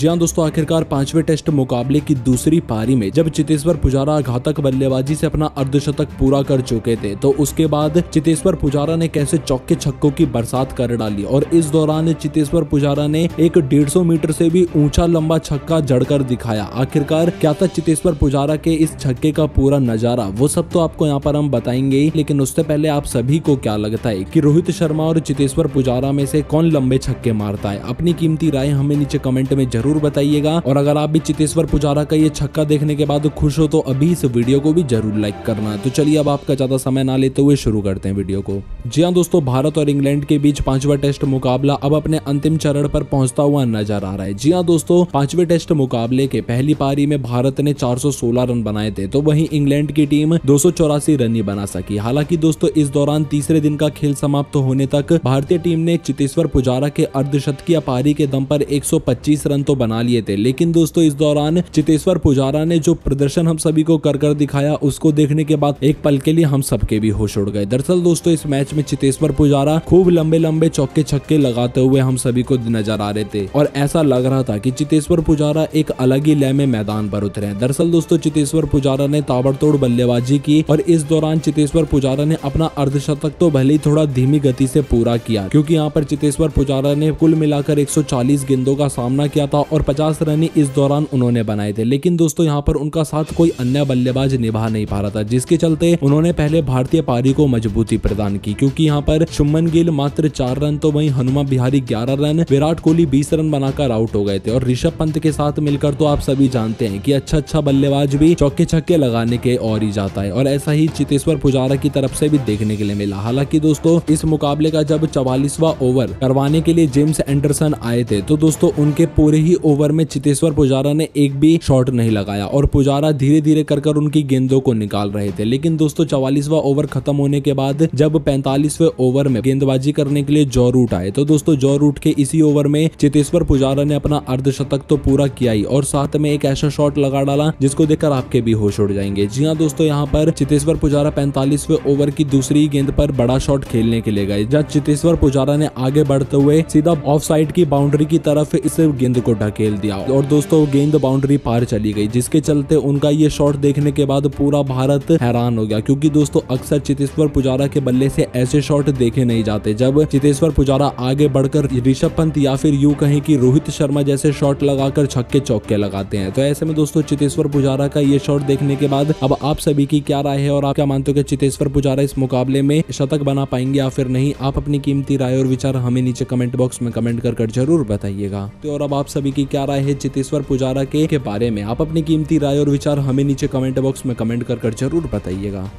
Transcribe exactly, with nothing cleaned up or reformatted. जी हाँ दोस्तों, आखिरकार पांचवें टेस्ट मुकाबले की दूसरी पारी में जब चितेश्वर पुजारा घातक बल्लेबाजी से अपना अर्धशतक पूरा कर चुके थे तो उसके बाद चितेश्वर पुजारा ने कैसे चौके छक्कों की बरसात कर डाली और इस दौरान चितेश्वर पुजारा ने एक डेढ़ सौ मीटर से भी ऊंचा लंबा छक्का जड़कर दिखाया। आखिरकार क्या था चितेश्वर पुजारा के इस छक्के का पूरा नजारा, वो सब तो आपको यहाँ पर हम बताएंगे ही, लेकिन उससे पहले आप सभी को क्या लगता है कि रोहित शर्मा और चितेश्वर पुजारा में से कौन लंबे छक्के मारता है? अपनी कीमती राय हमें नीचे कमेंट में जरूर बताइएगा और अगर आप भी चितेश्वर पुजारा का ये छक्का देखने के बाद खुश हो तो अभी इस वीडियो को भी जरूर लाइक करना। तो चलिए अब आपका ज्यादा समय ना लेते हुए शुरू करते हैं वीडियो को। जी हाँ दोस्तों, भारत और इंग्लैंड के बीच पांचवा टेस्ट मुकाबला अब अपने अंतिम चरण पर पहुंचता हुआ नजर आ रहा है। जी हाँ दोस्तों, पांचवे टेस्ट मुकाबले के पहली पारी में भारत ने चार सौ सोलह रन बनाए थे तो वहीं इंग्लैंड की टीम दो सौ चौरासी रन ही बना सकी। हालांकि दोस्तों इस दौरान तीसरे दिन का खेल समाप्त होने तक भारतीय टीम ने चितेश्वर पुजारा के अर्धशतकीय पारी के दम पर एक सौ पच्चीस रन तो बना लिए थे, लेकिन दोस्तों इस दौरान चितेश्वर पुजारा ने जो प्रदर्शन हम सभी को कर कर दिखाया उसको देखने के बाद एक पल के लिए हम सबके भी होश उड़ गए। दरअसल दोस्तों इस मैच में चितेश्वर पुजारा खूब लंबे लंबे चौके छक्के लगाते हुए हम सभी को नजर आ रहे थे और ऐसा लग रहा था कि चितेश्वर पुजारा एक अलग ही लय में मैदान पर उतरे हैं। दरअसल दोस्तों चितेश्वर पुजारा ने ताबड़तोड़ बल्लेबाजी की और इस दौरान चितेश्वर पुजारा ने अपना अर्धशतक तो भले ही थोड़ा धीमी गति से पूरा किया क्योंकि यहाँ पर चितेश्वर पुजारा ने कुल मिलाकर एक सौ चालीस गेंदों का सामना किया था और पचास रन इस दौरान उन्होंने बनाए थे, लेकिन दोस्तों यहाँ पर उनका साथ कोई अन्य बल्लेबाज निभा नहीं पा रहा था जिसके चलते उन्होंने पहले भारतीय पारी को मजबूती प्रदान की क्योंकि यहाँ पर शुमन गिल मात्र चार रन तो वहीं हनुमा बिहारी ग्यारह रन, विराट कोहली बीस रन बनाकर आउट हो गए थे और ऋषभ पंत के साथ मिलकर तो आप सभी जानते हैं कि अच्छा अच्छा बल्लेबाज भी चौके छक्के लगाने के और ही जाता है और ऐसा ही चितेश्वर पुजारा की तरफ से भी देखने के लिए मिला। हालांकि दोस्तों इस मुकाबले का जब चवालीसवां ओवर करवाने के लिए जेम्स एंडरसन आए थे तो दोस्तों उनके पूरे ही ओवर में चितेश्वर पुजारा ने एक भी शॉट नहीं लगाया और पुजारा धीरे धीरे कर कर उनकी गेंदों को निकाल रहे थे, लेकिन दोस्तों चवालीसवां ओवर खत्म होने के बाद जब पैंतालीसवें ओवर में गेंदबाजी करने के लिए जो रूट आए तो दोस्तों जो रूट के इसी ओवर में चितेश्वर पुजारा ने अपना अर्धशतक तो पूरा किया ही और साथ में एक ऐसा शॉट लगा डाला जिसको देखकर आपके भी होश उड़ जाएंगे। जी हाँ दोस्तों, यहाँ पर चितेश्वर पुजारा पैंतालीसवें ओवर की दूसरी गेंद पर बड़ा शॉट खेलने के लिए गए जहाँ चितेश्वर पुजारा ने आगे बढ़ते हुए सीधा ऑफ साइड की बाउंड्री की तरफ इस गेंद को ढकेल दिया और दोस्तों गेंद बाउंड्री पार चली गई जिसके चलते उनका ये शॉट देखने के बाद पूरा भारत हैरान हो गया क्योंकि दोस्तों अक्सर चितेश्वर पुजारा के बल्ले से ऐसे शॉट देखे नहीं जाते। जब चितेश्वर पुजारा आगे बढ़कर ऋषभ पंत या फिर यूं कहें कि रोहित शर्मा जैसे शॉट लगाकर छक्के चौके लगाते हैं तो ऐसे में दोस्तों चितेश्वर पुजारा का ये शॉट देखने के बाद अब आप सभी की क्या राय है और आप क्या मानते हो कि चितेश्वर पुजारा इस मुकाबले में शतक बना पाएंगे या फिर नहीं? आप अपनी कीमती राय और विचार हमें नीचे कमेंट बॉक्स में कमेंट कर कर जरूर बताइएगा। तो और अब आप सभी की क्या राय है चितेश्वर पुजारा के, के बारे में? आप अपनी कीमती राय और विचार हमें नीचे कमेंट बॉक्स में कमेंट कर कर जरूर बताइएगा।